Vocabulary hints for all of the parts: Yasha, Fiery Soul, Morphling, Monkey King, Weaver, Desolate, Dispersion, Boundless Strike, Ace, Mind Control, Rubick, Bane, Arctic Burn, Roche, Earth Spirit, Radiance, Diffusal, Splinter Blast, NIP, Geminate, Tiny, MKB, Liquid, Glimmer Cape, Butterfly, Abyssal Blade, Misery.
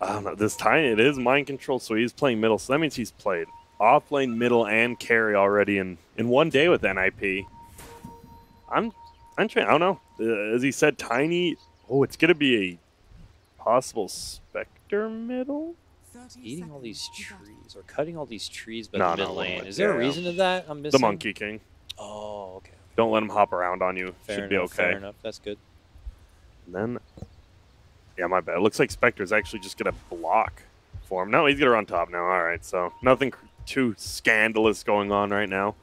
I don't know. This Tiny, it is mind control, so he's playing middle. So that means he's played off lane, middle, and carry already in one day with NIP. I'm trying. I don't know. As he said, Tiny. Oh, it's gonna be a possible Spectre middle. Eating all these trees or cutting all these trees by the mid lane. Is there a reason to that? I'm missing the Monkey King. Oh, okay. Don't let him hop around on you. Should be okay. Fair enough. That's good. And then, yeah, my bad. It looks like Spectre's actually just gonna block for him. No, he's gonna run top now. All right, so nothing too scandalous going on right now.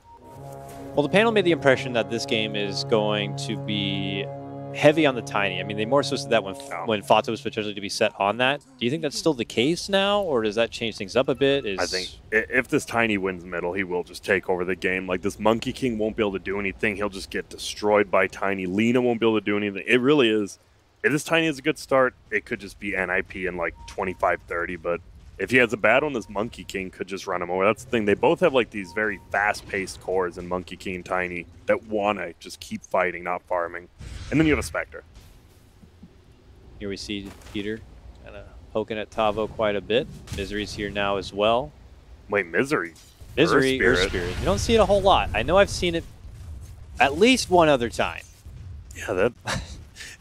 Well, the panel made the impression that this game is going to be heavy on the Tiny. I mean, they more so said that when Fata was potentially to be set on that. Do you think that's still the case now, or does that change things up a bit? I think if this Tiny wins middle, he will just take over the game. Like, this Monkey King won't be able to do anything. He'll just get destroyed by Tiny. Lina won't be able to do anything. It really is. If this Tiny is a good start, it could just be NIP in, like, 25-30. But if he has a bad one, this Monkey King could just run him over. That's the thing. They both have, like, these very fast-paced cores in Monkey King and Tiny that want to just keep fighting, not farming. And then you have a Spectre. Here we see Peter kind of poking at Tavo quite a bit. Misery's here now as well. Wait, Misery, Earth Spirit. You don't see it a whole lot. I know I've seen it at least one other time. Yeah, that...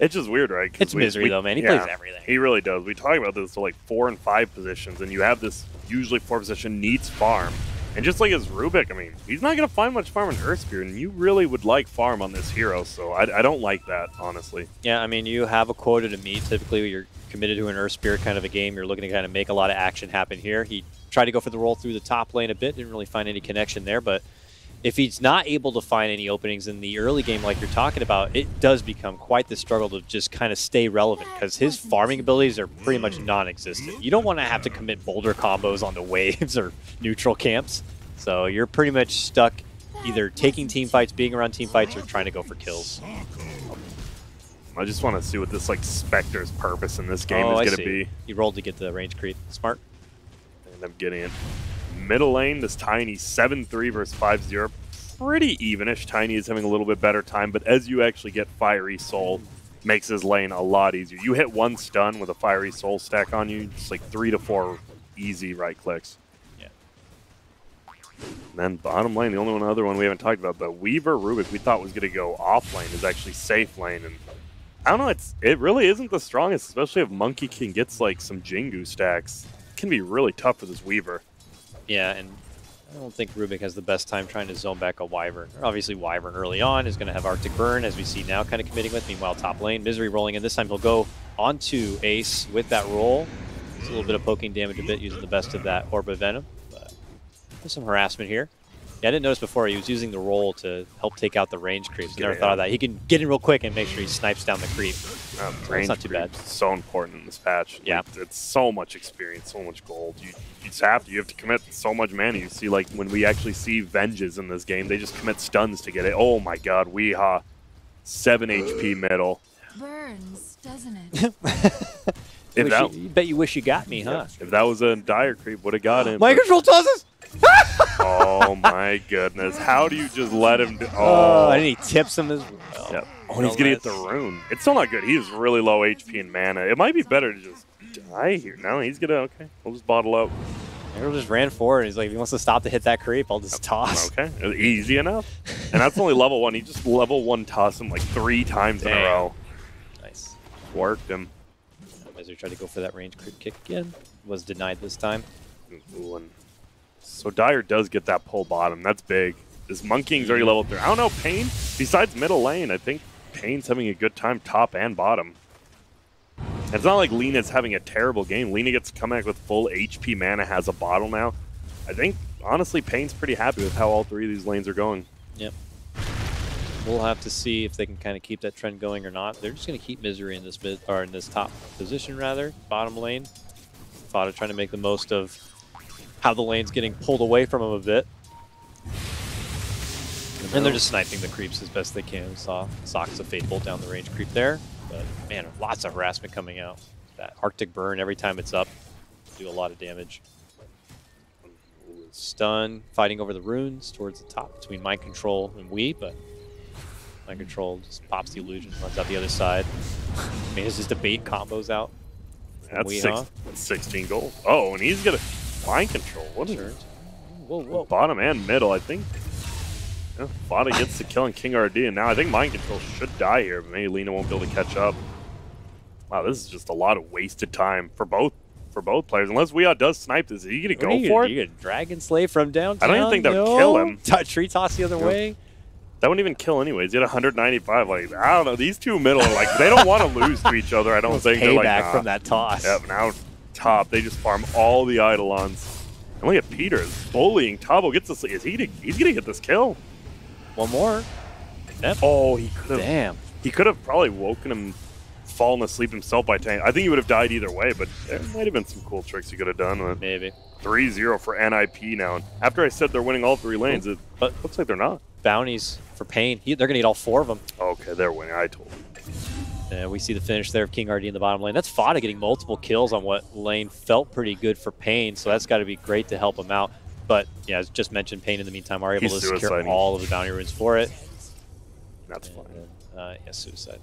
It's just weird, right? It's Misery, though, man. He plays everything. He really does. We talk about this to, like, 4 and 5 positions, and you have this usually 4 position needs farm. And just like his Rubick, I mean, he's not going to find much farm in Earth Spirit, and you really would like farm on this hero, so I don't like that, honestly. Yeah, I mean, you have a quota to meet. Typically, you're committed to an Earth Spirit kind of a game. You're looking to kind of make a lot of action happen here. He tried to go for the roll through the top lane a bit. Didn't really find any connection there, but if he's not able to find any openings in the early game like you're talking about, it does become quite the struggle to just kind of stay relevant because his farming abilities are pretty much non-existent. You don't want to have to commit boulder combos on the waves or neutral camps. So you're pretty much stuck either taking team fights, being around team fights, or trying to go for kills. I just want to see what this like Spectre's purpose in this game is going to be. He rolled to get the range creep. Smart. And I'm getting it. Middle lane, this Tiny 7-3 versus 5-0. Pretty evenish. Tiny is having a little bit better time, but as you actually get Fiery Soul, makes his lane a lot easier. You hit one stun with a Fiery Soul stack on you, just like 3 to 4 easy right clicks. Yeah. And then bottom lane, the only other one we haven't talked about, but Weaver Rubick, we thought was going to go off lane, is actually safe lane. And I don't know, it really isn't the strongest, especially if Monkey King gets like some Jingu stacks. It can be really tough for this Weaver. Yeah, and I don't think Rubick has the best time trying to zone back a Wyvern. Obviously, Wyvern early on is going to have Arctic Burn, as we see now, kind of committing with. Meanwhile, top lane, Misery rolling in. This time he'll go onto Ace with that roll. It's a little bit of poking damage a bit, using the best of that Orb of Venom. But there's some harassment here. Yeah, I didn't notice before he was using the roll to help take out the range creeps. Never thought of that. He can get in real quick and make sure he snipes down the creep. Range not too bad. So important in this patch. Yeah, like, it's so much experience, so much gold. You have to commit so much mana. You see, like when we actually see Venges in this game, they just commit stuns to get it. Oh my God, Weehaw, 7 HP middle. Burns, doesn't it? Bet you wish you got me, huh? If that was a dire creep, would have got him. My control tosses. Oh my goodness! How do you just let him do? Oh, and he tips him as well. Yep. Oh, and he's gonna get the rune. It's still not good. He is really low HP and mana. It might be better to just die here. No, he's gonna. Okay, we'll just bottle up. Everyone just ran forward. He's like, if he wants to stop to hit that creep, I'll just toss. Okay, easy enough. And that's only level 1. He just level 1 tossed him like 3 times in a row. Nice. Worked him. Misery tried to go for that range creep kick again. Was denied this time. Ooh, and so Dire does get that pull bottom. That's big. This Monkey's already leveled through. I don't know, Pain, besides middle lane, I think Pain's having a good time top and bottom. And it's not like Lina's having a terrible game. Lina gets to come back with full HP mana, has a bottle now. I think, honestly, Pain's pretty happy with how all 3 of these lanes are going. Yep. We'll have to see if they can kind of keep that trend going or not. They're just going to keep Misery in this top position, rather. Bottom lane. Fata trying to make the most of how the lane's getting pulled away from him a bit. And they're just sniping the creeps as best they can. We saw Saksa Fate Bolt down the range creep there. But man, lots of harassment coming out. That Arctic Burn, every time it's up, do a lot of damage. Stun, fighting over the runes towards the top between Mind Control and but Mind Control just pops the illusion, runs out the other side. Man, it's just a bait combos out. That's 16 gold. Oh, and he's gonna mind control. What is it? Whoa, whoa. Bottom and middle, I think. Yeah, Fata gets the kill on King RD, and now I think mind control should die here, but maybe Lina won't be able to catch up. Wow, this is just a lot of wasted time for both players. Unless Weehaw does snipe this, are you gonna go for it? You gonna Dragon Slay from downtown? I don't even think that would kill him. Tree toss the other way. That wouldn't even kill anyways. He had 195. Like, I don't know. These two middle are like, they don't want to lose to each other. I don't think they're like, nah. From that toss. Yeah, but now top, they just farm all the Eidolons. And look at Peter is bullying. Tavo gets this. He's going to get this kill. One more. Yep. Oh, he could have. Damn. He could have probably woken him, fallen asleep himself by Tiny. I think he would have died either way, but there might have been some cool tricks he could have done with. Maybe. 3-0 for NIP now. And after I said they're winning all three lanes, it looks like they're not. Bounties for Pain. They're going to need all four of them. Okay, they're winning. I told you. And we see the finish there of King RD in the bottom lane. That's Fata getting multiple kills on what lane felt pretty good for Pain, so that's got to be great to help him out. But yeah, as just mentioned, Pain in the meantime are able to secure all of the bounty runes for it. That's fine. Yeah, suicide.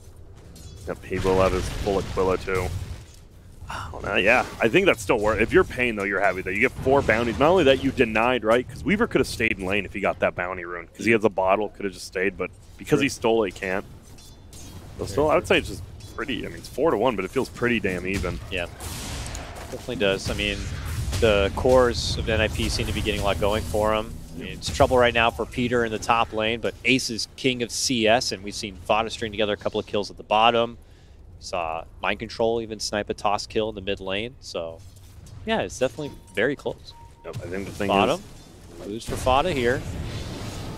Yep, he will have his full Aquila too. Yeah, I think that's still worth it. If you're Pain, though, you're happy that you get four bounties. Not only that, you denied, right? Because Weaver could have stayed in lane if he got that bounty rune. Because he has a bottle, could have just stayed. But because he stole it, he can't. So still, I would say it's just pretty. I mean, it's 4-1, but it feels pretty damn even. Yeah, definitely does. I mean, the cores of NIP seem to be getting a lot going for him. I mean, it's trouble right now for Peter in the top lane, but Ace is king of CS, and we've seen Fata string together a couple of kills at the bottom. Saw Mind Control even snipe a toss kill in the mid lane. So, yeah, it's definitely very close. Yep, I think the thing is... Lose for Fata here.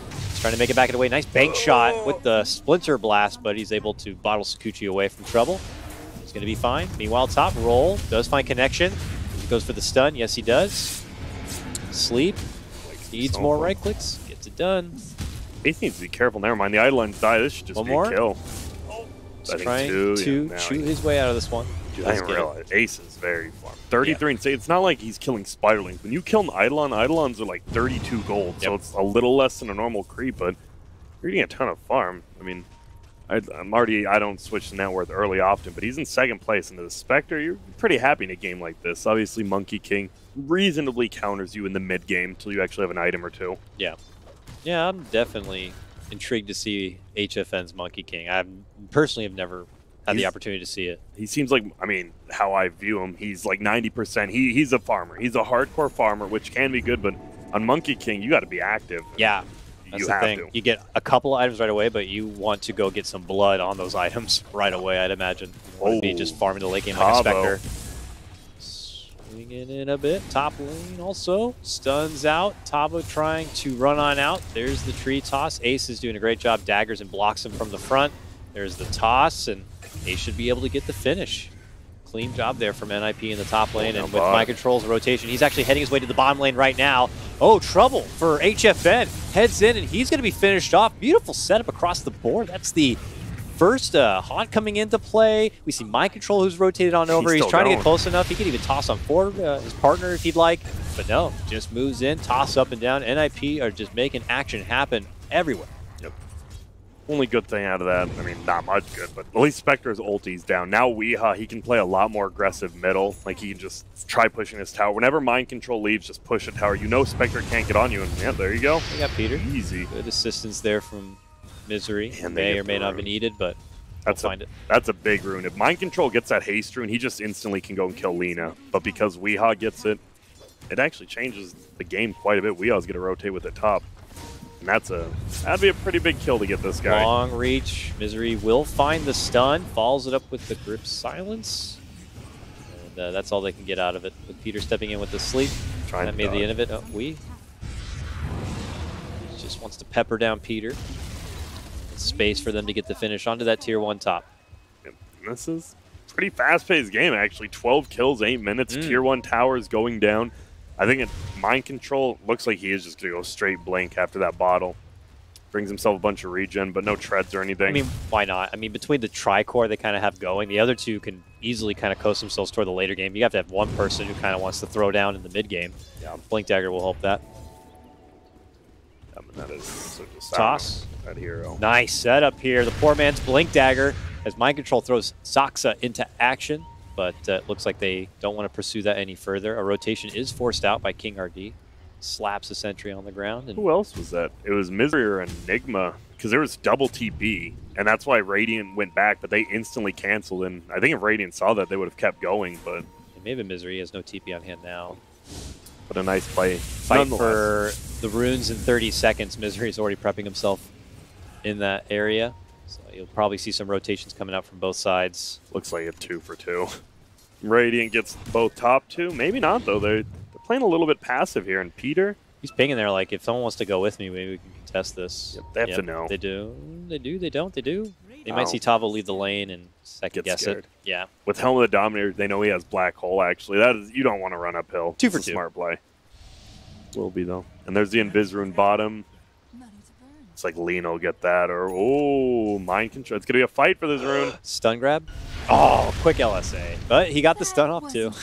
He's trying to make it back in the way. Nice bank shot with the Splinter Blast, but he's able to bottle Sakuchi away from trouble. He's going to be fine. Meanwhile, top roll does find connection. He goes for the stun. Yes, he does. Sleep. Needs more right clicks. Gets it done. Ace needs to be careful. Never mind. The Eidolons die. This should just be a kill. Trying to chew his way out of this one. Dude, I didn't realize Ace is very far. 33 and say it's not like he's killing spiderlings. When you kill an Eidolon, Eidolons are like 32 gold, so it's a little less than a normal creep, but you're getting a ton of farm. I mean, I don't switch to net worth early often, but he's in second place into the Spectre. You're pretty happy in a game like this. Obviously, Monkey King reasonably counters you in the mid game until you actually have an item or two. Yeah. Yeah, I'm definitely intrigued to see HFN's Monkey King. I personally have never had the opportunity to see it. He seems like, I mean, how I view him, he's like 90%. He's a farmer. He's a hardcore farmer, which can be good, but on Monkey King, you got to be active. Yeah, that's the thing. You get a couple of items right away, but you want to go get some blood on those items right away, I'd imagine. Or be just farming the late game like a Spectre. Swinging in a bit. Top lane also. Stuns out. Tavo trying to run on out. There's the tree toss. Ace is doing a great job. Daggers and blocks him from the front. There's the toss, and Ace should be able to get the finish. Clean job there from NIP in the top lane. And with Mind Control's rotation, he's actually heading his way to the bottom lane right now. Oh, trouble for HFN. Heads in, and he's going to be finished off. Beautiful setup across the board. That's the first Haunt coming into play. We see Mind Control who's rotated on over. He's trying to get close enough. He could even toss on forward his partner if he'd like. But no, just moves in, toss up and down. NIP are just making action happen everywhere. Yep. Only good thing out of that, I mean, not much good, but at least Spectre's ulti's down. Now Weehaw, he can play a lot more aggressive middle. Like, he can just try pushing his tower. Whenever Mind Control leaves, just push a tower. You know Spectre can't get on you, and yeah, there you go. We got Peter. Easy. Good assistance there from Misery, and may or may not be needed, but we'll find it. That's a big rune. If Mind Control gets that haste rune, he just instantly can go and kill Lina. But because Weehaw gets it, it actually changes the game quite a bit. Weehaw's going to rotate with the top. And that'd be a pretty big kill to get this guy. Long reach. Misery will find the stun. Follows it up with the grip silence. And that's all they can get out of it. With Peter stepping in with the sleep. Trying that to made die. The end of it. Oh, he just wants to pepper down Peter. Space for them to get the finish onto that tier 1 top. Yep. This is a pretty fast-paced game, actually. 12 kills, 8 minutes. Tier 1 towers going down. I think Mind Control looks like he is just going to go straight blank after that bottle. Brings himself a bunch of regen, but no treads or anything. I mean, why not? I mean, between the tri-core they kind of have going, the other two can easily kind of coast themselves toward the later game. You have to have one person who kind of wants to throw down in the mid-game. Yeah. Blink Dagger will help that. I mean, that is so just toss. That hero. Nice setup here. The poor man's Blink Dagger as Mind Control throws Saksa into action. but it looks like they don't want to pursue that any further. A rotation is forced out by King RD. Slaps a sentry on the ground. And who else was that? It was Misery or Enigma, because there was double TB, and that's why Radiant went back, but they instantly canceled, and I think if Radiant saw that, they would have kept going, but... Maybe Misery has no TP on hand now. What a nice play. Fight for the runes in 30 seconds. Misery's already prepping himself in that area. So you'll probably see some rotations coming out from both sides. Looks like a 2 for 2. Radiant gets both top two. Maybe not, though. They're playing a little bit passive here. And Peter? He's pinging there like, if someone wants to go with me, maybe we can contest this. Yep, they have to know. They do. They do. They don't. They do. They might see Tavo leave the lane and second guess it. Yeah. With Helm of the Dominator, they know he has Black Hole, actually. That is, you don't want to run uphill. 2 for 2. Smart play. Will be, though. And there's the Invis Rune bottom. It's like Lina will get that, or, oh, Mind Control. It's going to be a fight for this rune. Stun grab. Oh, quick LSA. But he got the stun off, too.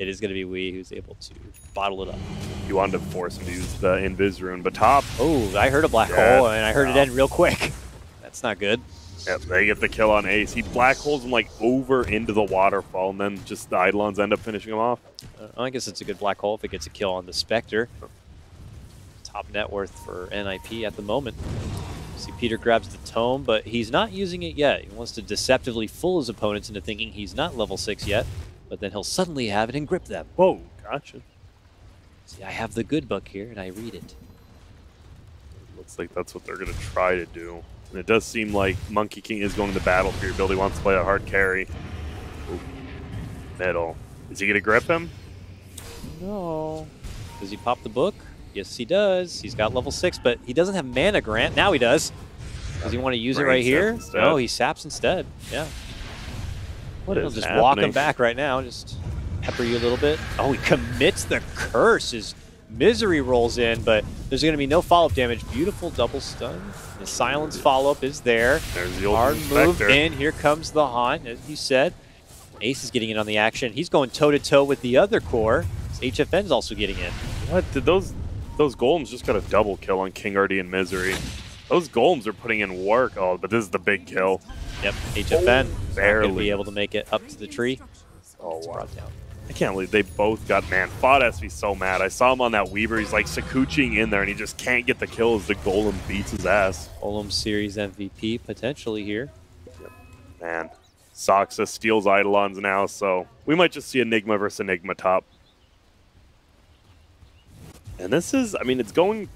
It is going to be Wee who's able to bottle it up. You wanted to force him to use the Invis Rune, but top. Oh, I heard a Black Hole, and I heard it end real quick. That's not good. Yep, they get the kill on Ace. He Black Holes him like over into the waterfall, and then just the Eidolons end up finishing him off. I guess it's a good Black Hole if it gets a kill on the Spectre. Top net worth for NIP at the moment. See, Peter grabs the Tome, but he's not using it yet. He wants to deceptively fool his opponents into thinking he's not level 6 yet, but then he'll suddenly have it and grip them. Whoa, gotcha. See, I have the good book here, and I read it. Looks like that's what they're going to try to do. And it does seem like Monkey King is going to the Battle Fury build. He wants to play a hard carry. Ooh. Middle. Is he going to grip him? No. Does he pop the book? Yes, he does. He's got level 6, but he doesn't have mana grant. Now he does. Does he want to use it right here? Instead. No, he saps instead. Yeah. He'll just walk him back right now. Just pepper you a little bit. Oh, he commits the curse. His Misery rolls in, but there's going to be no follow-up damage. Beautiful double stun. The silence follow-up is there. There's the hard move in. Here comes the Haunt, as you said. Ace is getting in on the action. He's going toe-to-toe with the other core. HFN's also getting in. What? Did those golems just got a double kill on King RD and Misery? Those golems are putting in work. Oh, but this is the big kill. Yep, HFN barely be able to make it up to the tree. Oh, wow. Down. I can't believe they both got, man, Fata has to be so mad. I saw him on that Weaver. He's like sakuching in there, and he just can't get the kill as the Golem beats his ass. Golem series MVP potentially here. Yep. Man, Saksa steals Eidolons now, so we might just see Enigma versus Enigma top. And this is, I mean, it's going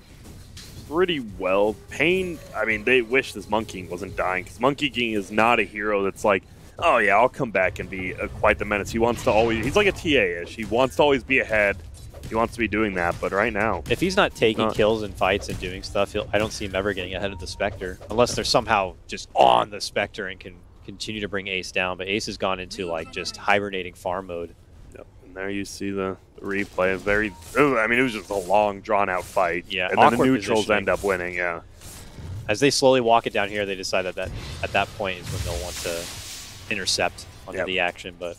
pretty well. Pain, I mean, they wish this Monkey King wasn't dying, because Monkey King is not a hero that's like, oh yeah, I'll come back and be quite the menace. He wants to always, he's like a TA-ish. He wants to always be ahead. He wants to be doing that, but right now, if he's not taking kills and fights and doing stuff, I don't see him ever getting ahead of the Spectre, unless they're somehow just on the Spectre and can continue to bring Ace down. But Ace has gone into like just hibernating farm mode. Yep. And there you see the replay. Very, I mean, it was just a long, drawn-out fight. Yeah, and then the neutrals end up winning. Yeah. As they slowly walk it down here, they decide that at that point is when they'll want to intercept onto the action, but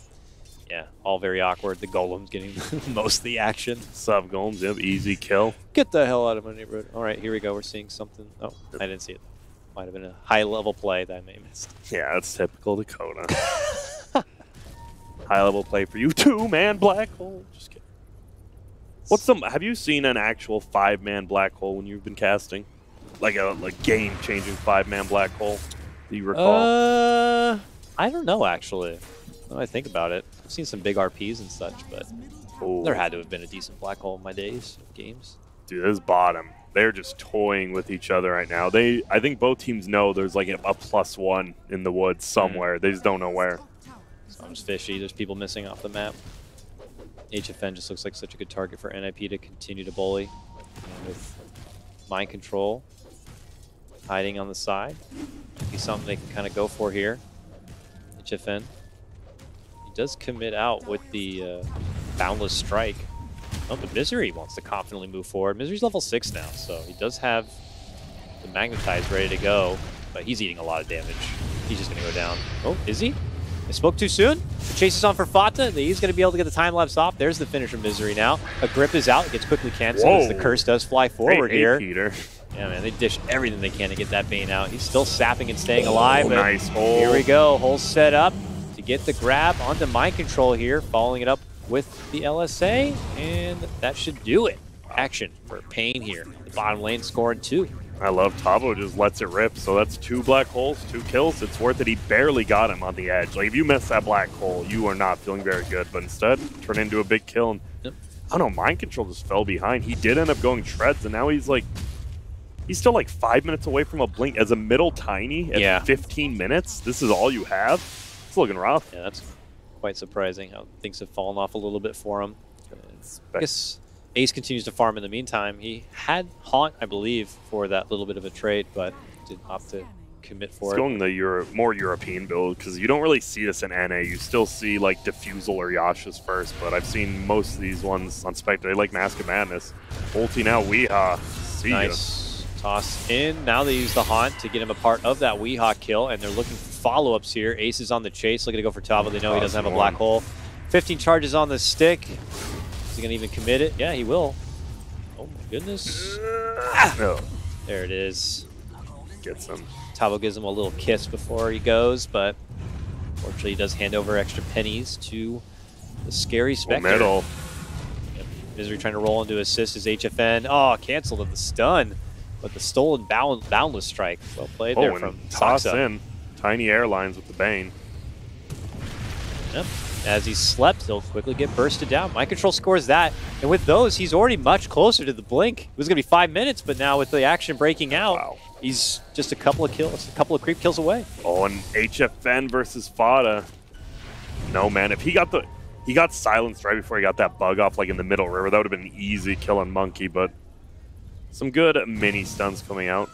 yeah, all very awkward. The Golem's getting most of the action. Sub Golems, yep, easy kill. Get the hell out of my neighborhood. All right, here we go. We're seeing something. Oh, I didn't see it. Might have been a high-level play that I may have missed. Yeah, that's typical Dakota. High-level play for you too, man. Black Hole. Just kidding. Have you seen an actual 5-man Black Hole when you've been casting? Like a game-changing 5-man Black Hole? Do you recall? I don't know, actually. When I think about it, I've seen some big RPs and such, but there had to have been a decent Black Hole in my days of games. Dude, this bottom, they're just toying with each other right now. I think both teams know there's like a +1 in the woods somewhere. They just don't know where. Sounds fishy. There's people missing off the map. HFN just looks like such a good target for NIP to continue to bully. And with Mind Control hiding on the side, might be something they can kind of go for here. HFN. He does commit out with the Boundless Strike. Oh, but Misery wants to confidently move forward. Misery's level 6 now, so he does have the Magnetize ready to go, but he's eating a lot of damage. He's just going to go down. Oh, is he? I spoke too soon. The chase is on for Fata. He's going to be able to get the time lapse off. There's the finisher Misery now. A grip is out. It gets quickly canceled as the curse does fly forward here. Peter. Yeah, man, they dish everything they can to get that Bane out. He's still sapping and staying alive. Nice hole. Here we go. Hole set up to get the grab onto Mind Control here, following it up with the LSA, and that should do it. Action for Pain here. The bottom lane scoring 2. I love Tavo just lets it rip, so that's 2 black holes, 2 kills. It's worth it. He barely got him on the edge. Like, if you miss that black hole, you are not feeling very good, but instead, turn into a big kill. And, yep. I don't know, Mind Control just fell behind. He did end up going shreds, and now he's like, he's still like 5 minutes away from a blink. As a middle Tiny at 15 minutes, this is all you have? It's looking rough. Yeah, that's quite surprising how things have fallen off a little bit for him. I guess Ace continues to farm in the meantime. He had Haunt, I believe, for that little bit of a trade, but did opt to commit for it. It's going the more European build, because you don't really see this in NA. You still see like Diffusal or Yasha's first, but I've seen most of these ones on Spectre. They like Mask of Madness. Ulting out Weehaw. See ya. Nice. Toss in. Now they use the Haunt to get him a part of that Weehaw kill, and they're looking for follow-ups here. Ace is on the chase, looking to go for Tavo. They know he doesn't have a black hole. 15 charges on the stick. Is he going to even commit it? Yeah, he will. Oh my goodness. No. There it is. Gets him. Tavo gives him a little kiss before he goes, but fortunately he does hand over extra pennies to the scary Spectre. Metal. Yep. Misery trying to roll into assist his HFN. Oh, canceled of the stun. But the stolen Boundless Strike, well played there from Saksa. Toss in Tiny Airlines with the Bane. Yep. As he slept, he'll quickly get bursted down. Mind Control scores that, and with those, he's already much closer to the blink. It was going to be 5 minutes, but now with the action breaking out, he's just a couple of kills, a couple of creep kills away. Oh, and HFN versus Fata. No, man, if he got the, he got silenced right before he got that bug off, like in the middle river, that would have been an easy kill on Monkey, but some good mini stuns coming out.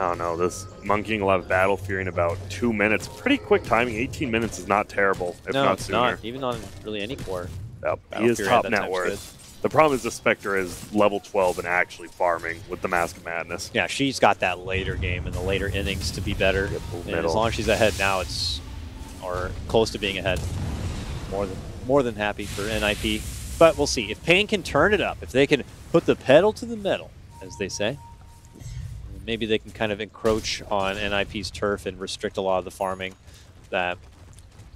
I don't know, this Monkey King will have Battle Fury in about 2 minutes. Pretty quick timing. 18 minutes is not terrible, if not sooner. No, it's not, even on really any core. Yep. He is top net worth. The problem is the Spectre is level 12 and actually farming with the Mask of Madness. Yeah, she's got that later game and the later innings to be better. And as long as she's ahead now, it's, or close to being ahead. More than happy for NIP. But we'll see. If Pain can turn it up, if they can put the pedal to the metal, as they say, maybe they can kind of encroach on NIP's turf and restrict a lot of the farming that,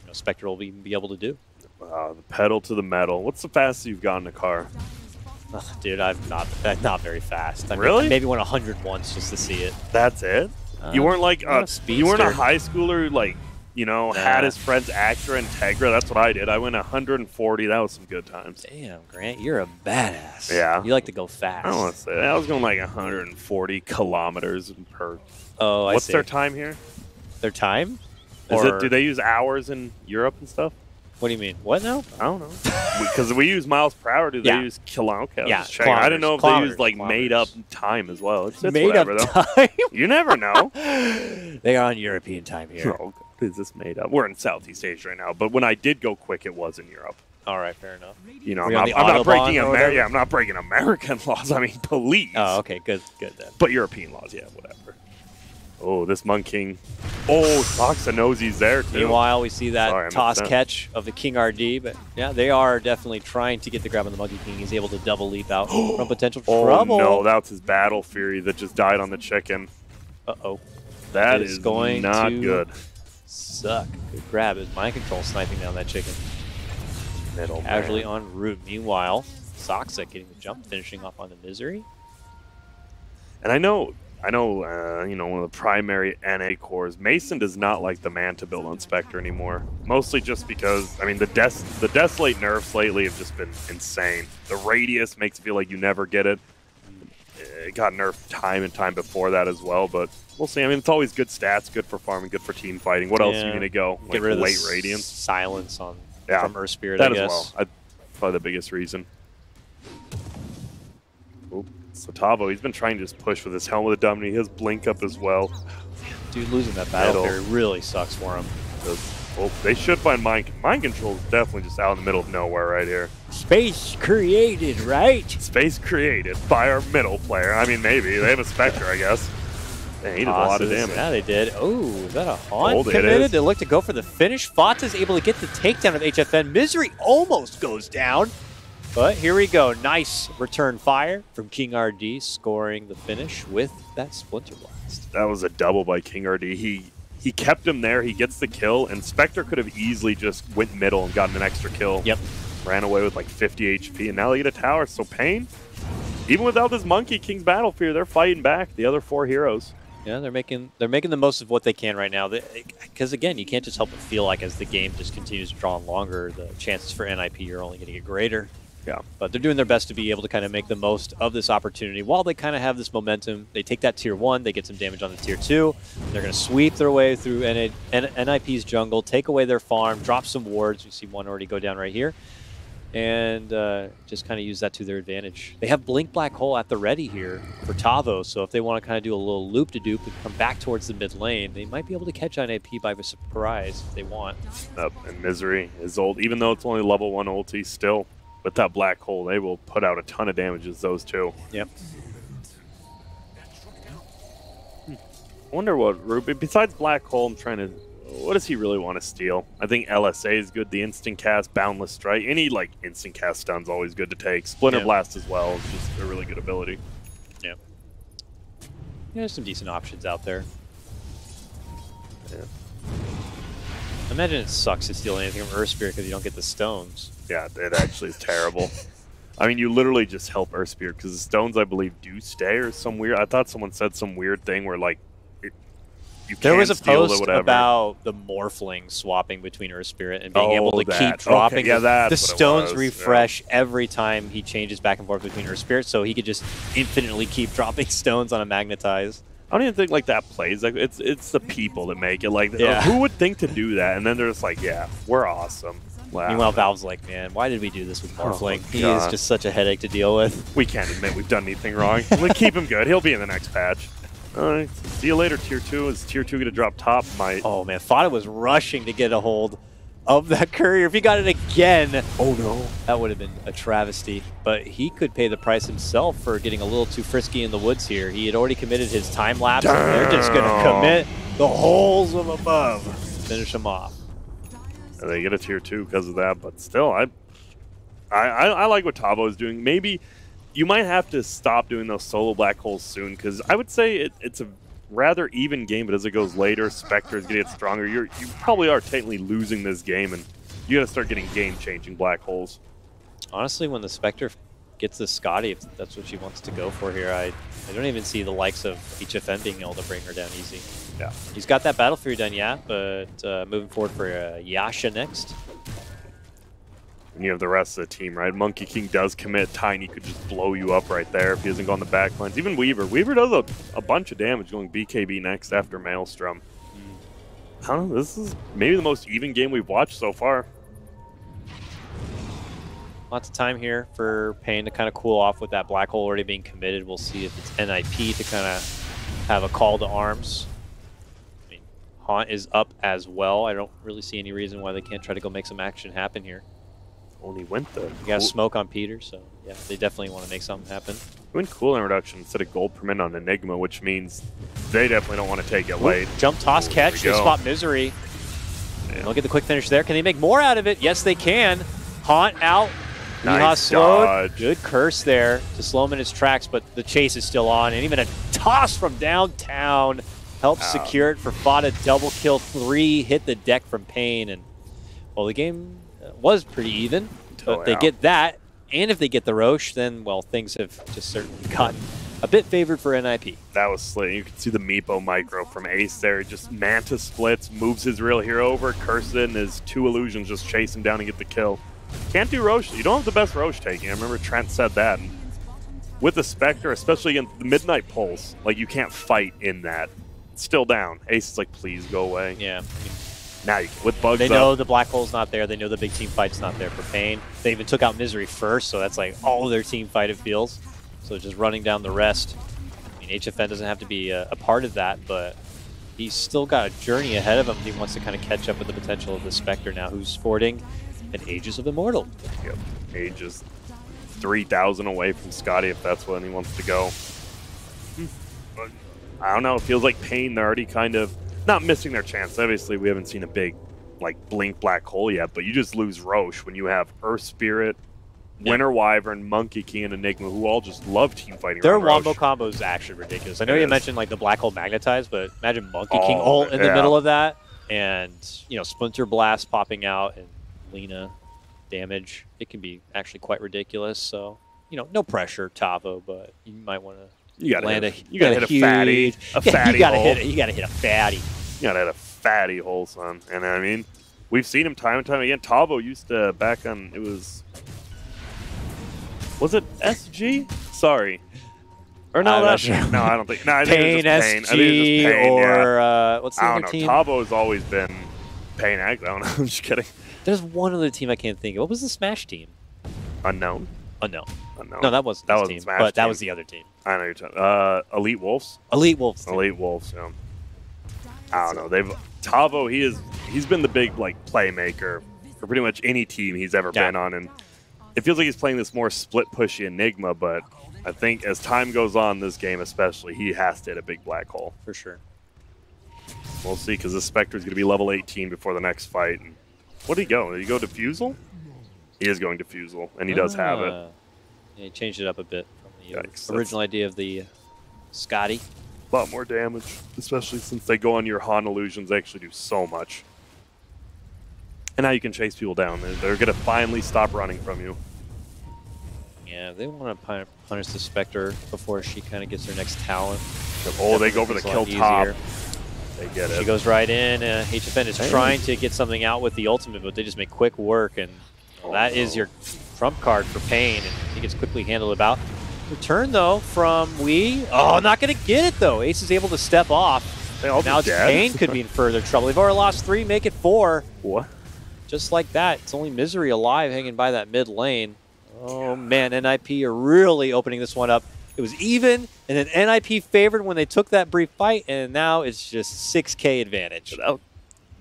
you know, Spectre will be able to do. Wow, the pedal to the metal. What's the fastest you've gotten in a car? Oh, dude, I've not very fast. I really? Maybe went 100 once just to see it. That's it? You weren't like a speedster. You weren't a high schooler, like, you know, had his friends Acura and Integra. That's what I did. I went 140. That was some good times. Damn, Grant, you're a badass. Yeah. You like to go fast. I don't want to say that. I was going like 140 kilometers per. Oh, I see. What's their time here? Their time? Is it, do they use hours in Europe and stuff? What do you mean? What now? I don't know. Because we use miles per hour. Do they use kilometers? Yeah, I don't know if they use like made up time as well. It's made whatever, up though. Time? You never know. They are on European time here. Oh, is this made up? We're in Southeast Asia right now, but when I did go quick, it was in Europe. All right, fair enough. You know, I'm not breaking American. Yeah, I'm not breaking American laws. I mean, please. Oh, okay, good then. But European laws, yeah, whatever. Oh, this Monkey King. Oh, Saksa knows he's there too. Meanwhile, we see that toss catch of the King RD, but yeah, they are definitely trying to get the grab on the Monkey King. He's able to double leap out from potential trouble. Oh no, that's his Battle Fury that just died on the chicken. Uh oh, that is going not good. Suck. Good grab. Is Mind Control sniping down that chicken. Middle. Casually en route. Meanwhile, Saksa getting the jump, finishing off on the Misery. And I know, you know, one of the primary NA cores, Mason does not like the Manta build on Spectre anymore. Mostly just because, I mean, the Desolate nerfs lately have just been insane. The Radius makes it feel like you never get it. It got nerfed time and time before that as well, but we'll see. I mean, it's always good stats, good for farming, good for team fighting. What else are you going to go? Like, get rid of late Radiance? Silence on from Earth Spirit, I guess. That as well. Probably the biggest reason. Oops. So Tavo, he's been trying to just push with his Helmet of Domini, his Blink up as well. Dude, losing that Battle Fury really sucks for him. Well, they should find Mind Control is definitely just out in the middle of nowhere right here. Space created, right? Space created by our middle player. I mean, maybe. They have a Spectre, I guess. They did a lot of damage. Yeah, they did. Oh, is that a Haunt committed? They look to go for the finish. Fata's able to get the takedown of HFN. Misery almost goes down. But here we go. Nice return fire from King RD, scoring the finish with that Splinter Blast. That was a double by King RD. He He kept him there. He gets the kill, and Spectre could have easily just went middle and gotten an extra kill. Yep. Ran away with like 50 HP, and now they get a tower. So Pain, even without this Monkey King's Battle Fury, they're fighting back. The other four heroes. Yeah, they're making the most of what they can right now. Because again, you can't just help but feel like as the game just continues to draw on longer, the chances for NIP are only going to get greater. Yeah. But they're doing their best to be able to kind of make the most of this opportunity while they kind of have this momentum. They take that tier one, they get some damage on the tier two. They're going to sweep their way through NIP's jungle, take away their farm, drop some wards. You see one already go down right here. And just kind of use that to their advantage. They have Blink Black Hole at the ready here for Tavo. So if they want to kind of do a little loop-de-doop and come back towards the mid lane, they might be able to catch on AP by surprise if they want. Yep, and Misery is old. Even though it's only level 1 ulti still, with that Black Hole, they will put out a ton of damages, those two. Yep. I wonder what Rubick, besides Black Hole, I'm trying to... What does he really want to steal? I think LSA is good. The instant cast, Boundless Strike. Any, like, instant cast stun's always good to take. Splinter Blast as well is just a really good ability. Yeah. Yeah, there's some decent options out there. Yeah. I imagine it sucks to steal anything from Earth Spirit because you don't get the stones. Yeah, it actually is terrible. I mean, you literally just help Earth Spirit because the stones, I believe, do stay or some weird... I thought someone said some weird thing where, like, there was a post about the Morphling swapping between Earth Spirit and being able to keep dropping. Okay, yeah, the stones refresh every time he changes back and forth between Earth Spirit, so he could just infinitely keep dropping stones on a Magnetize. I don't even think like that plays. Like it's the people that make it. Like who would think to do that? And then they're just like, yeah, we're awesome. Wow. Meanwhile, Valve's like, man, why did we do this with Morphling? He is just such a headache to deal with. We can't admit we've done anything wrong. Like, keep him good. He'll be in the next patch. All right, see you later, Tier 2. Is Tier 2 going to drop top? Oh, man, Fata was rushing to get a hold of that courier. If he got it again, oh, no. That would have been a travesty. But he could pay the price himself for getting a little too frisky in the woods here. He had already committed his time lapse. And they're just going to commit the holes from above. Finish him off. And they get a Tier 2 because of that. But still, I like what Tavo is doing. Maybe... You might have to stop doing those solo black holes soon, because I would say it's a rather even game, but as it goes later, Spectre is going to get stronger. You probably are technically losing this game, and you got to start getting game-changing black holes. Honestly, when the Spectre gets the Scotty, if that's what she wants to go for here, I don't even see the likes of HFN being able to bring her down easy. Yeah, he's got that Battle Fury done, yeah, but moving forward for Yasha next. And you have the rest of the team, right? Monkey King does commit. Tiny could just blow you up right there if he doesn't go on the back lines. Even Weaver. Weaver does a bunch of damage going BKB next after Maelstrom. I don't know. This is maybe the most even game we've watched so far. Lots of time here for Pain to kind of cool off with that black hole already being committed. We'll see if it's NIP to kind of have a call to arms. I mean, Haunt is up as well. I don't really see any reason why they can't try to go make some action happen here. Only went there. You got smoke on Peter, so yeah, they definitely want to make something happen. They went cooling reduction instead of gold per minute on Enigma, which means they definitely don't want to take it late. Jump, toss, catch. They spot Misery. And they'll get the quick finish there. Can they make more out of it? Yes, they can. Haunt out. Nice slowed. Dodge. Good curse there to slow him in his tracks, but the chase is still on. And even a toss from downtown helps secure it for Fata. Double kill three, hit the deck from Pain. And, well, the game... was pretty even, but they get that, and if they get the Roche, then, well, things have just certainly gotten a bit favored for NIP. That was slick. You can see the Meepo micro from Ace there. Just Manta splits, moves his real hero over, curses it, and his two illusions just chase him down and get the kill. Can't do Roche. You don't have the best Roche taking. I remember Trent said that. And with the Spectre, especially in the Midnight Pulse, like, you can't fight in that. It's still down. Ace is like, please go away. Yeah. Now with bugs, they know the black hole's not there. They know the big team fight's not there for Pain. They even took out Misery first, so that's like all of their team fight, it feels. So just running down the rest. I mean, HFN doesn't have to be a part of that, but he's still got a journey ahead of him. He wants to kind of catch up with the potential of the Spectre now, who's sporting an Aegis of Immortal. Yep, Aegis 3,000 away from Scotty if that's when he wants to go. But I don't know. It feels like Pain, they're already kind of not missing their chance. Obviously, we haven't seen a big, like, blink black hole yet, but you just lose Roche when you have Earth Spirit, Winter Wyvern, Monkey King, and Enigma, who all just love teamfighting. Their wombo combo is actually ridiculous. I know you mentioned like the Black Hole Magnetize, but imagine Monkey King ult in the middle of that, and you know Splinter Blast popping out and Lina damage. It can be actually quite ridiculous. So you know, no pressure, Tavo, but you might want to. You gotta hit a fatty. You gotta hit a fatty hole, son. And I mean, we've seen him time and time again. Tavo used to back on it was it SG? Sorry. Or no, that's sure. No, I don't think. No, I think Pain, it was just Pain. SG, I think it was just Pain, or what's the other team? I don't know. Tavo's always been Pain. I don't know. I'm just kidding. There's one other team I can't think of. What was the Smash team? Unknown. Unknown. Unknown. No, that wasn't that team, Smash but team. That was the other team. I know you're talking. Elite Wolves. Elite Wolves. Team. Elite Wolves. Yeah. I don't know. Tavo. He's been the big like playmaker for pretty much any team he's ever been on, and it feels like he's playing this more split pushy Enigma. But I think as time goes on, this game especially, he has to hit a big black hole for sure. We'll see, because this Spectre is going to be level 18 before the next fight. And what did he go? Did he go Diffusal? He is going Diffusal, and he does have it. Yeah, he changed it up a bit from the original idea of the Scotty. A lot more damage, especially since they go on your Haunt illusions. They actually do so much. And now you can chase people down. They're going to finally stop running from you. Yeah, they want to punish the Spectre before she kind of gets her next talent. Oh, they go for the kill top. They get it. She goes right in. HFN is trying to get something out with the ultimate, but they just make quick work. And that is your trump card for Pain. And he gets quickly handled about. Return, though, from Wii. Oh, not going to get it, though. Ace is able to step off. Now Pain could be in further trouble. They've already lost 3, make it 4. What? Just like that, it's only Misery alive hanging by that mid lane. Oh man, NIP are really opening this one up. It was even, and then NIP favored when they took that brief fight, and now it's just 6K advantage.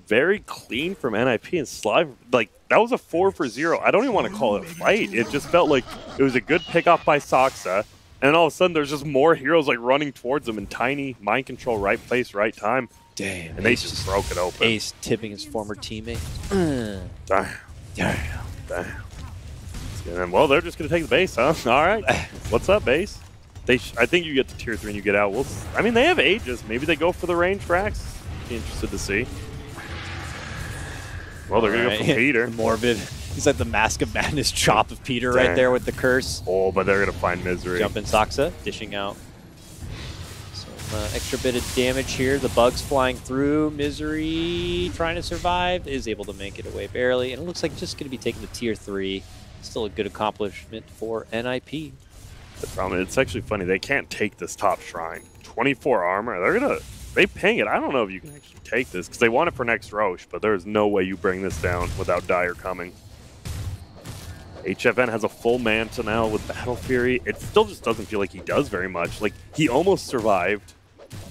Very clean from NIP and Sly. Like, that was a 4-for-0. I don't even want to call it a fight. It just felt like it was a good pickoff by Saksa, and all of a sudden there's just more heroes like running towards them, and Tiny, Mind Control, right place, right time. Damn. And they just broke it open. Ace tipping his former teammate. Damn. And, well, they're just going to take the base, huh? All right. What's up, base? I think you get to tier 3 and you get out. We'll I mean, they have ages. Maybe they go for the range tracks. Be interested to see. Well, they're going to go for Peter. Morbid. He's like the Mask of Madness chop of Peter right there with the curse. Oh, but they're going to find Misery. Jump in Saksa, dishing out. Extra bit of damage here. The bug's flying through. Misery trying to survive, is able to make it away barely, and it looks like just going to be taking the tier 3. Still a good accomplishment for NIP. The problem is, it's actually funny, they can't take this top shrine. 24 armor. They ping it. I don't know if you can actually take this because they want it for next Roche, but there's no way you bring this down without Dire coming. HFN has a full manta now with Battle Fury. It still just doesn't feel like he does very much. Like, he almost survived,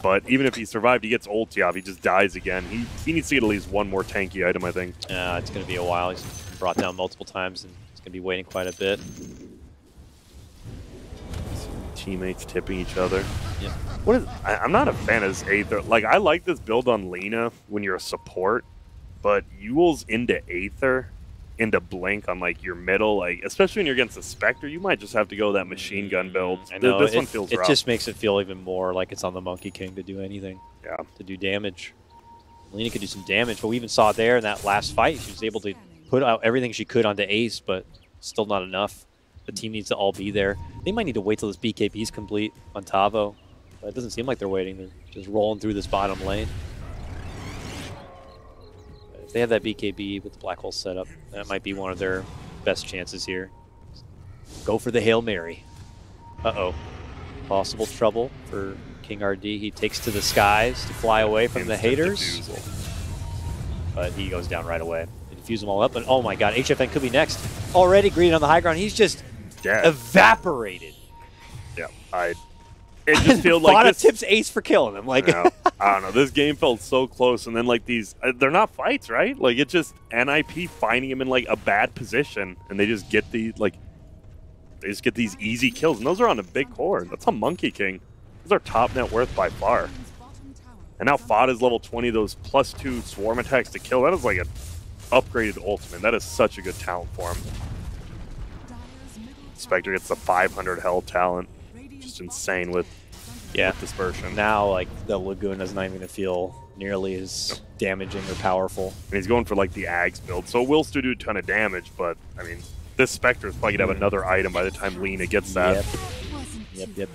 but even if he survived, he gets ulti off. He just dies again. He needs to get at least one more tanky item, I think. Yeah, it's going to be a while. He's been brought down multiple times, and he's going to be waiting quite a bit. Teammates tipping each other. Yeah. I'm not a fan of this Aether. Like, I like this build on Lina when you're a support, but Yule's into Aether, into Blink on like your middle, like especially when you're against the Spectre, you might just have to go that machine gun build. I know, this one feels rough. It just makes it feel even more like it's on the Monkey King to do anything. Yeah. To do damage. Lina could do some damage, but we even saw there in that last fight, she was able to put out everything she could onto Ace, but still not enough. The team needs to all be there. They might need to wait till this BKB is complete on Tavo. But it doesn't seem like they're waiting. They're just rolling through this bottom lane. They have that BKB with the black hole set up. That might be one of their best chances here. Go for the Hail Mary. Uh-oh. Possible trouble for King RD. He takes to the skies to fly away from the haters. But he goes down right away. They defuse them all up. And oh my god, HFN could be next. Already green on the high ground. He's just evaporated. Yeah, it just felt like Fata tips Ace for killing him. Like, I don't know. This game felt so close, and then like these—they're not fights, right? Like it's just NIP finding him in like a bad position, and they just get these these easy kills, and those are on a big core. That's a Monkey King. Those are top net worth by far. And now Fata's level 20. Those +2 swarm attacks to kill. That is like an upgraded ultimate. That is such a good talent for him. Spectre gets the 500 health talent. Just insane with, with dispersion. Now, like, the Lagoon is not even going to feel nearly as damaging or powerful. And he's going for, like, the Ags build, so it will still do a ton of damage, but, I mean, this Spectre is probably going to have another item by the time Lina gets that. Yep.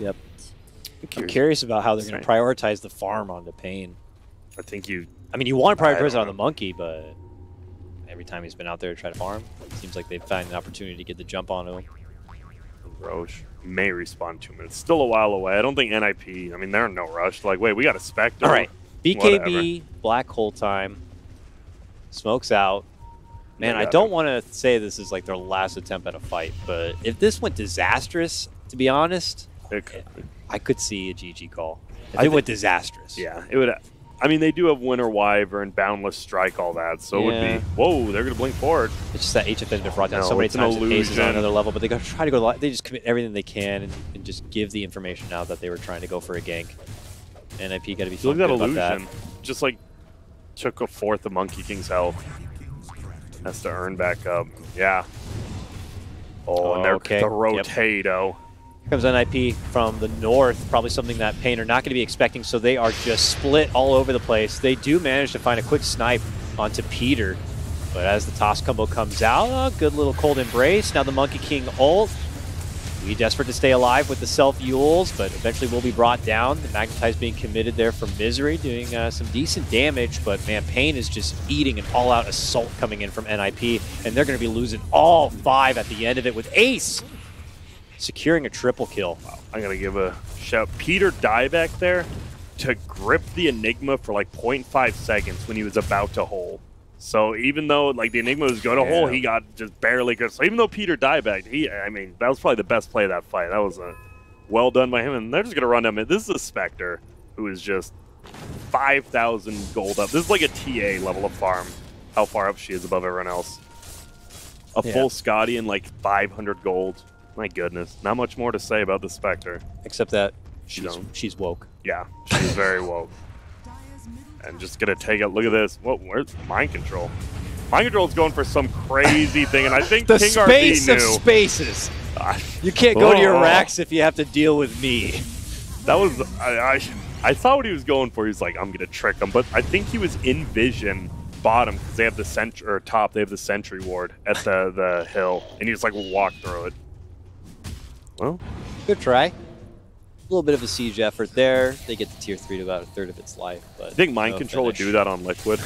I'm curious about how they're going to prioritize the farm onto Pain. I think you... I mean, you want to prioritize it on the Monkey, but every time he's been out there to try to farm, it seems like they've found an opportunity to get the jump onto him. Roche may respawn 2 minutes. Still a while away. I don't think NIP... I mean, they're in no rush. Like, wait, we got a Spectre. All right. BKB, whatever. Black Hole time. Smoke's out. Man, I don't want to say this is, like, their last attempt at a fight, but if this went disastrous, to be honest, I could see a GG call. If it went disastrous. Yeah, it would... I mean, they do have Winter Wyvern, Boundless Strike, all that, so it would be, whoa, they're going to blink forward. It's just that HFN been brought down so many times in Ace is on another level, but they got to try to go, they just commit everything they can and just give the information out that they were trying to go for a gank. NIP got to be feeling good about that. Just like took a fourth of Monkey King's health. Has to earn back up. Yeah. Oh, and there's the Rotato. Comes NIP from the north, probably something that Pain are not going to be expecting, so they are just split all over the place. They do manage to find a quick snipe onto Peter, but as the toss combo comes out, good little cold embrace. Now the Monkey King ult. We desperate to stay alive with the self-yules, but eventually will be brought down. The Magnetize being committed there from Misery, doing some decent damage, but man, Pain is just eating an all-out assault coming in from NIP, and they're going to be losing all five at the end of it with Ace securing a triple kill. Wow. I'm going to give a shout. Peter dieback there to grip the Enigma for like 0.5 seconds when he was about to hole. So even though like the Enigma was going to hole, he got just barely gripped. So even though Peter diebacked, I mean, that was probably the best play of that fight. That was well done by him. And they're just going to run him. This is a Spectre who is just 5,000 gold up. This is like a TA level of farm, how far up she is above everyone else. A full Scotty and like 500 gold. My goodness, not much more to say about the Spectre. Except that she's woke. Yeah, she's very woke. And just gonna take a look at this. Whoa, where's Mind Control? Mind Control's going for some crazy thing, and I think the King space RB of spaces. You can't go to your racks if you have to deal with me. That was I saw what he was going for. He's like, I'm gonna trick him, but I think he was in vision. Bottom, because they have the sentry or top. They have the sentry ward at the hill, and he just like walked through it. Well, good try. A little bit of a siege effort there. They get to tier 3 to about a third of its life. But I think Mind Control would do that on Liquid.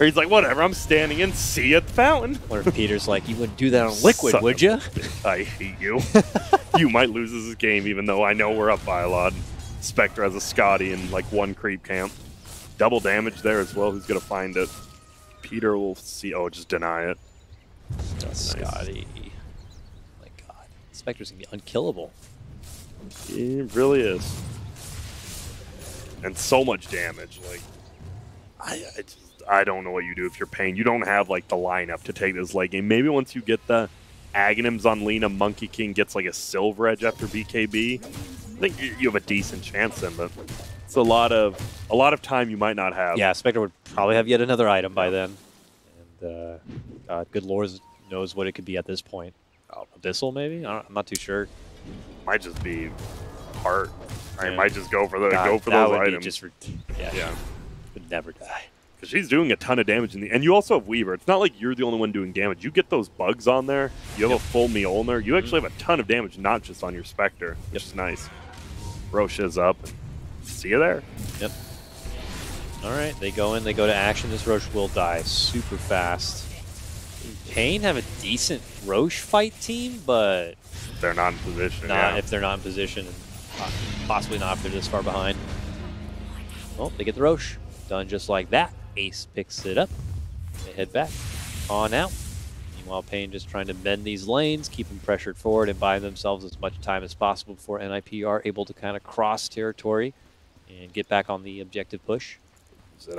Or he's like, whatever, I'm standing in sea at the fountain. Or if Peter's like, you wouldn't do that on Liquid, would you? I hate you. You might lose this game, even though I know we're up by a lot. Spectre has a Scotty in like one creep camp. Double damage there as well. Who's going to find it? Peter will see. Oh, just deny it. Scotty. Nice. Spectre's gonna be unkillable. It really is, and so much damage. Like, I don't know what you do if you're Pain. You don't have like the lineup to take this late game. Maybe once you get the Aghanims on Lina, Monkey King gets like a Silver Edge after BKB. I think you have a decent chance in, but it's a lot of time you might not have. Yeah, Spectre would probably have yet another item by then. And good lord knows what it could be at this point. Abyssal, maybe? I'm not too sure. Might just be heart. I might just go for the those items. Be just would never die. Because she's doing a ton of damage in the, and you also have Weaver. It's not like you're the only one doing damage. You get those bugs on there. You have a full Mjolnir. You actually have a ton of damage, not just on your Spectre, which is nice. Roche is up. See you there. Yep. All right, they go in. They go to action. This Roche will die super fast. Pain have a decent Roche fight team, but they're not in position. If they're not in position, possibly not if they're this far behind. Well, they get the Roche. Done just like that. Ace picks it up. They head back on out. Meanwhile, Pain just trying to bend these lanes, keep them pressured forward, and buy themselves as much time as possible before NIP are able to kind of cross territory and get back on the objective push.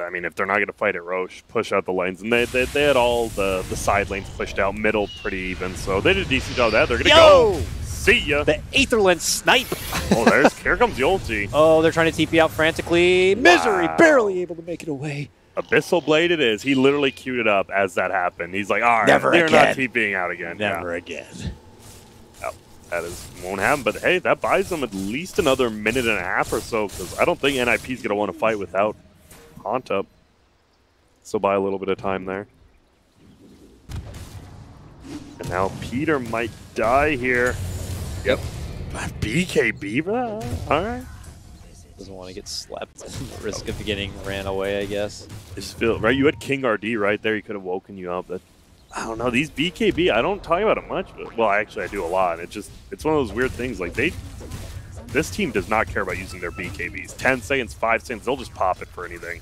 I mean, if they're not going to fight at Roche, push out the lanes. And they had all the side lanes pushed out, middle pretty even. So they did a decent job of that. They're going to go. See ya. The Aetherland snipe. Oh, here comes the ulti. Oh, they're trying to TP out frantically. Wow. Misery barely able to make it away. Abyssal Blade it is. He literally queued it up as that happened. He's like, all right, they're not TPing out again. Never again. Oh, that is won't happen, but hey, that buys them at least another minute and a half or so, because I don't think NIP is going to want to fight without Haunt up. So buy a little bit of time there. And now Peter might die here. Yep. BKB, bro. All right. Doesn't want to get slapped at the risk of getting ran away, I guess. Feel, right? You had King RD right there. He could have woken you up. That, I don't know. These BKB, I don't talk about it much. But, well, actually, I do a lot. It's just, it's one of those weird things. Like, they, this team does not care about using their BKBs. 10 seconds, 5 seconds, they'll just pop it for anything.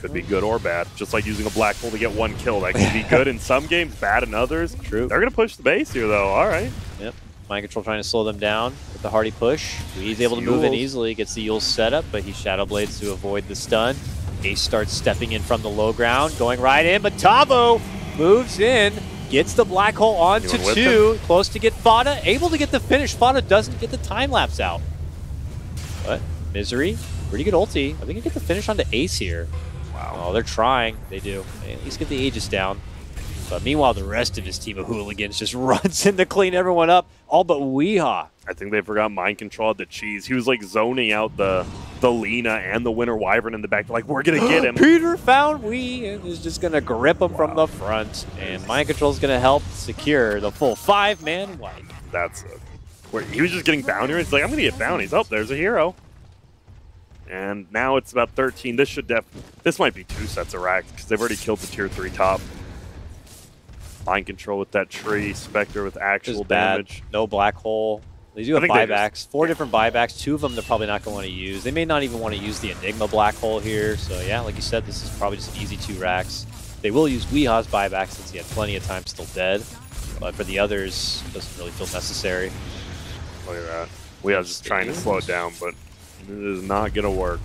Could be good or bad. Just like using a black hole to get one kill. That could be good in some games, bad in others. True. They're going to push the base here, though. All right. Yep. Mind Control trying to slow them down with the hardy push. He's able to move in easily, gets the Yule set up, but he Shadow Blades to avoid the stun. Ace starts stepping in from the low ground, going right in, but Tavo moves in, gets the black hole on to 2, close to get Fata, able to get the finish. Fata doesn't get the time lapse out. But Misery, pretty good ulti. I think he gets the finish onto Ace here. Wow. Oh, they're trying. They do. At least get the Aegis down. But meanwhile, the rest of his team of hooligans just runs in to clean everyone up, all but Weehaw. I think they forgot Mind Control the cheese. He was like zoning out the Lina and the Winter Wyvern in the back. They're like, we're going to get him. Peter found Wee and is just going to grip him from the front. And Mind Control's going to help secure the full 5-man wipe. That's it. Where he was just getting bounties. He's like, I'm going to get bounties. Oh, there's a hero. And now it's about 13. This should definitely, this might be 2 sets of racks because they've already killed the tier 3 top. Mind Control with that tree, Spectre with actual damage. No black hole. They do have buybacks. Just, 4 different buybacks. 2 of them they're probably not going to want to use. They may not even want to use the Enigma black hole here. So yeah, like you said, this is probably just an easy 2 racks. They will use Weehaw's buyback since he had plenty of time still dead. But for the others, it doesn't really feel necessary. Look at that. Weehaw's just trying to slow it down, but it is not going to work.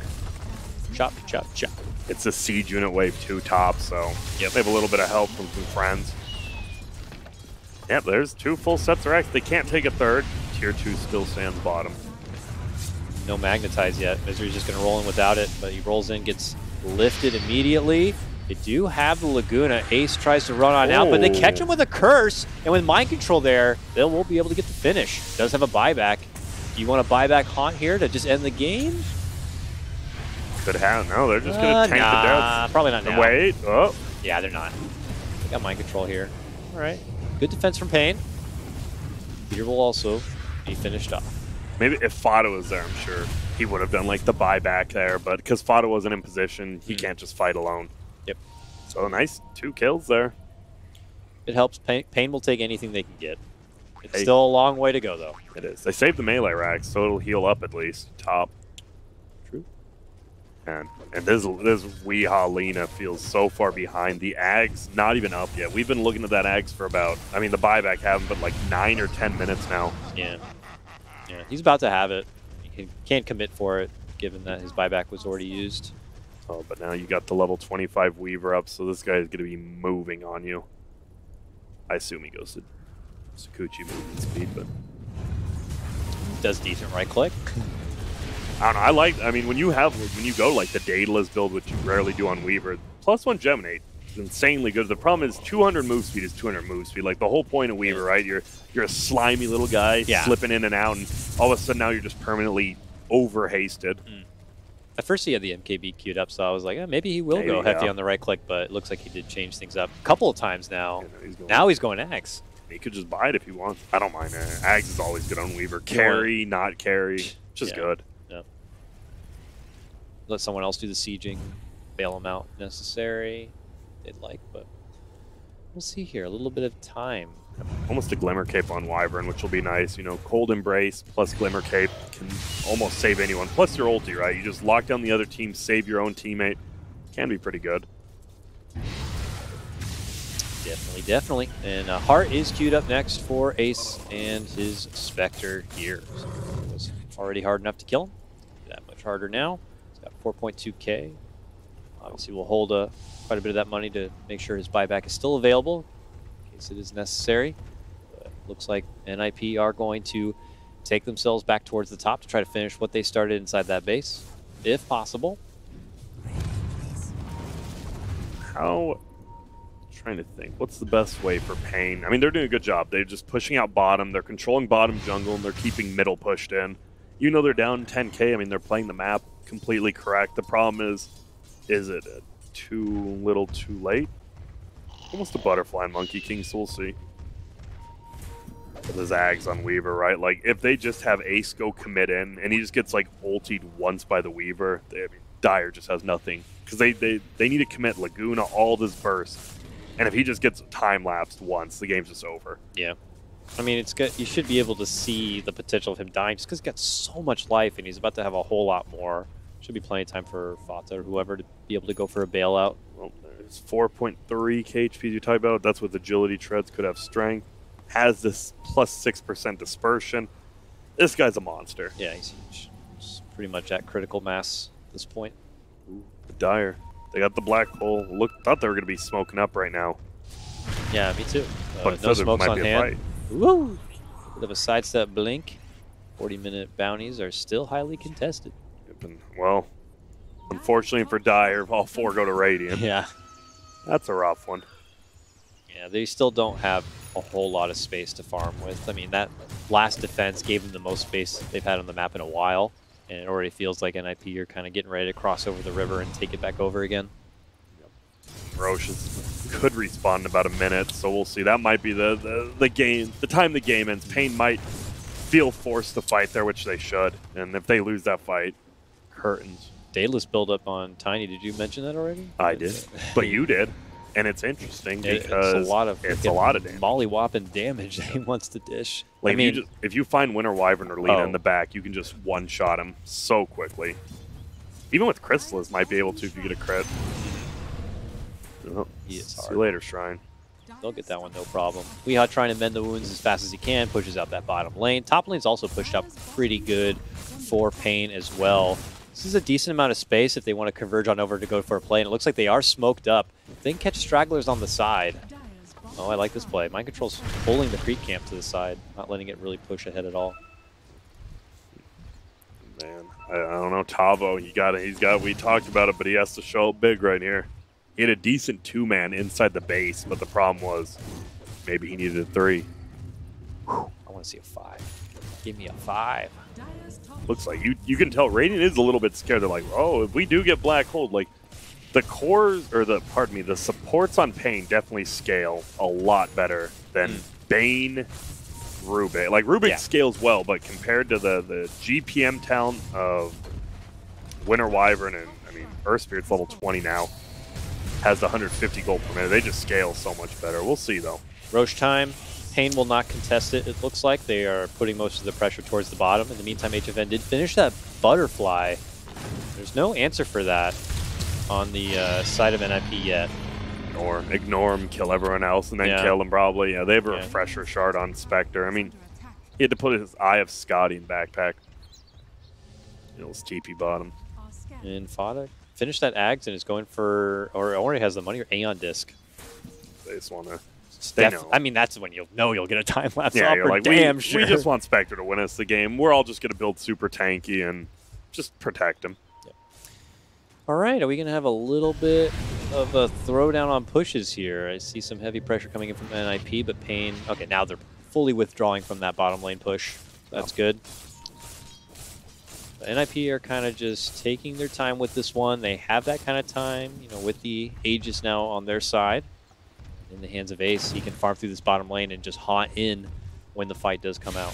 Chop, chop, chop. It's a siege unit wave 2 top, so yep, they have a little bit of help from some friends. Yep, there's 2 full sets of racks. They can't take a third. Tier 2 still stands bottom. No Magnetize yet. Misery's just going to roll in without it, but he rolls in, gets lifted immediately. They do have the Laguna. Ace tries to run on out, but they catch him with a curse, and with Mind Control there, they will be able to get the finish. Does have a buyback. Do you want to buyback Haunt here to just end the game? Could have. No, they're just going to tank the death. Probably not now. Wait. Oh. Yeah, they're not. They got Mind Control here. All right. Good defense from Pain. Peter will also be finished off. Maybe if Fata was there, I'm sure he would have done like the buyback there, but because Fata wasn't in position, he can't just fight alone. Yep. So nice 2 kills there. It helps. Pain will take anything they can get. It's still a long way to go, though. It is. They saved the melee rack, so it'll heal up at least. Top. True. And this Weehaw Lina feels so far behind. The Ag's not even up yet. We've been looking at that Ag's for about, I mean, the buyback haven't, but like 9 or 10 minutes now. Yeah. Yeah. He's about to have it. He can't commit for it, given that his buyback was already used. Oh, but now you got the level 25 Weaver up, so this guy is going to be moving on you. I assume he goes to Sakuchi movement speed, but... does decent right-click. I don't know, I like, I mean, when you go like the Daedalus build, which you rarely do on Weaver, +1 Geminate is insanely good. The problem is 200 move speed is 200 move speed. Like the whole point of Weaver, right? You're a slimy little guy slipping in and out, and all of a sudden now you're just permanently over-hasted. At first he had the MKB queued up, so I was like, eh, maybe he will go hefty on the right click, but it looks like he did change things up a couple of times now. Yeah, now he's going Axe. He could just buy it if he wants. I don't mind. Axe is always good on Weaver. Carry, not carry, just good. Let someone else do the sieging, bail them out necessary. They'd like, but we'll see here. A little bit of time. Almost a Glimmer Cape on Wyvern, which will be nice. You know, Cold Embrace plus Glimmer Cape can almost save anyone. Plus your ulti, right? You just lock down the other team, save your own teammate. Can be pretty good. Definitely, definitely. And Hart is queued up next for Ace and his Spectre here. So it was already hard enough to kill him. That much harder now. 4.2K. Obviously, we'll hold quite a bit of that money to make sure his buyback is still available in case it is necessary. But looks like NIP are going to take themselves back towards the top to try to finish what they started inside that base, if possible. How trying to think. What's the best way for Pain? I mean, they're doing a good job. They're just pushing out bottom. They're controlling bottom jungle, and they're keeping middle pushed in. You know they're down 10k. I mean, they're playing the map completely correct. The problem is it too little too late? Almost a butterfly and Monkey King, so we'll see. The zags on Weaver, right? Like, if they just have Ace go commit in, and he just gets, like, ultied once by the Weaver, I mean, Dire just has nothing. Because they need to commit Laguna all this burst. And if he just gets time-lapsed once, the game's just over. Yeah. I mean, it's good. You should be able to see the potential of him dying just because he's got so much life, and he's about to have a whole lot more. Should be plenty of time for Fata or whoever to be able to go for a bailout. Well, there's 4.3 KHP you type out. That's with agility treads. Could have strength. Has this plus 6% dispersion. This guy's a monster. Yeah, he's huge. He's pretty much at critical mass at this point. Ooh, the Dire. They got the black hole. Look, thought they were going to be smoking up right now. Yeah, me too. No smokes on hand. Woo! Bit of a sidestep blink. 40-minute bounties are still highly contested. Well, unfortunately for Dire, all four go to Radiant. Yeah. That's a rough one. Yeah, they still don't have a whole lot of space to farm with. I mean, that last defense gave them the most space they've had on the map in a while, and it already feels like NIP are kind of getting ready to cross over the river and take it back over again. Ferocious could respawn in about a minute, so we'll see. That might be the game, the time the game ends. Pain might feel forced to fight there, which they should, and if they lose that fight, curtains. Daedalus build up on Tiny. Did you mention that already? I did, but you did. And it's interesting because it's a lot of damage. Mollywhopping damage that he wants to dish. Like, I mean, if you find Winter Wyvern or Lina in the back, you can just one-shot him so quickly. Even with Chrysalis, might be able to if you get a crit. Oh, see you later, Shrine. They'll get that one, no problem. Weehaw trying to mend the wounds as fast as he can, pushes out that bottom lane. Top lane's also pushed up pretty good for Pain as well. This is a decent amount of space if they want to converge on over to go for a play, and it looks like they are smoked up. They can catch stragglers on the side. Oh, I like this play. Mind Control's pulling the creep camp to the side, not letting it really push ahead at all. Man, I don't know. Tavo, we talked about it, but he has to show up big right here. He had a decent two-man inside the base, but the problem was maybe he needed a three. Whew. I want to see a five. Give me a five. Looks like you can tell Radiant is a little bit scared. They're like, oh, if we do get Black Hole, like the cores or the supports on Pain definitely scale a lot better than Bane, Rubick. Like Rubick scales well, but compared to the GPM talent of Winter Wyvern and I mean Earth Spirit's level 20 now, has 150 gold per minute. They just scale so much better. We'll see though. Roche time. Pain will not contest it, it looks like. They are putting most of the pressure towards the bottom. In the meantime, HFN did finish that butterfly. There's no answer for that on the side of NIP yet. Ignore him, kill everyone else, and then kill him probably. Yeah, they have a refresher shard on Spectre. I mean, he had to put his Eye of Scotty in backpack. It was TP bottom. And Fata finished that Ags and is going for, or already has the money, or Aeon Disc. They just want to... I mean, that's when you'll know you'll get a time lapse. Yeah, you're like, we just want Spectre to win us the game. We're all just going to build super tanky and just protect him. Yep. All right, are we going to have a little bit of a throwdown on pushes here? I see some heavy pressure coming in from NIP, but Pain. Okay, now they're fully withdrawing from that bottom lane push. That's good. But NIP are kind of just taking their time with this one. They have that kind of time, you know, with the Aegis now on their side. In the hands of Ace, he can farm through this bottom lane and just haunt in when the fight does come out.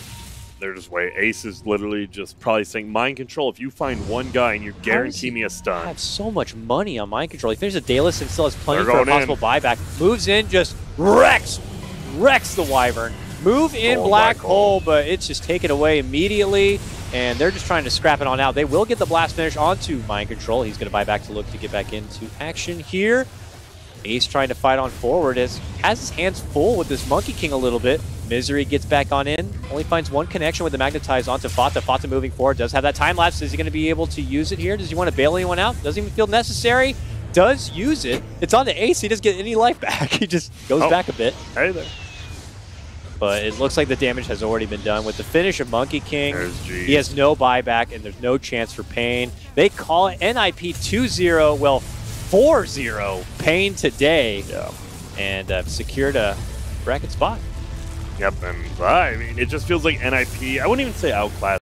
They're just way. Ace is literally just probably saying, Mind Control, if you find one guy and you guarantee me a stun. I have so much money on Mind Control. He finishes the Daedalus and still has plenty for a possible buyback. Moves in, just wrecks the Wyvern. Move in Black Hole, but it's just taken away immediately, and they're just trying to scrap it on out. They will get the blast finish onto Mind Control. He's going to buy back to look to get back into action here. Ace trying to fight on forward has his hands full with this Monkey King a little bit. Misery gets back on in, only finds one connection with the Magnetize onto Fata. Fata moving forward, does have that time lapse. Is he going to be able to use it here? Does he want to bail anyone out? Doesn't even feel necessary. Does use it. It's on to Ace. He doesn't get any life back. He just goes back a bit. Hey there. But it looks like the damage has already been done. With the finish of Monkey King, he has no buyback, and there's no chance for Pain. They call it NIP 2-0. Well, 4-0 Pain today. Yeah. and secured a bracket spot. Yep, and I mean, it just feels like NIP, I wouldn't even say outclassed.